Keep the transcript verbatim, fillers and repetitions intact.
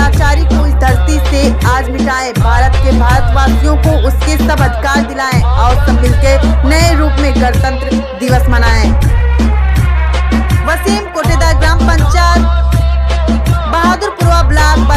मिलापचारी को इस धरती से आज मिटाएं, भारत के भारतवासियों को उसके सब अधिकार दिलाएं और सब मिलकर नए रूप में गणतंत्र दिवस मनाएं। वसीम कोटेदार ग्राम पंचायत बहादुरपुरा ब्लॉक।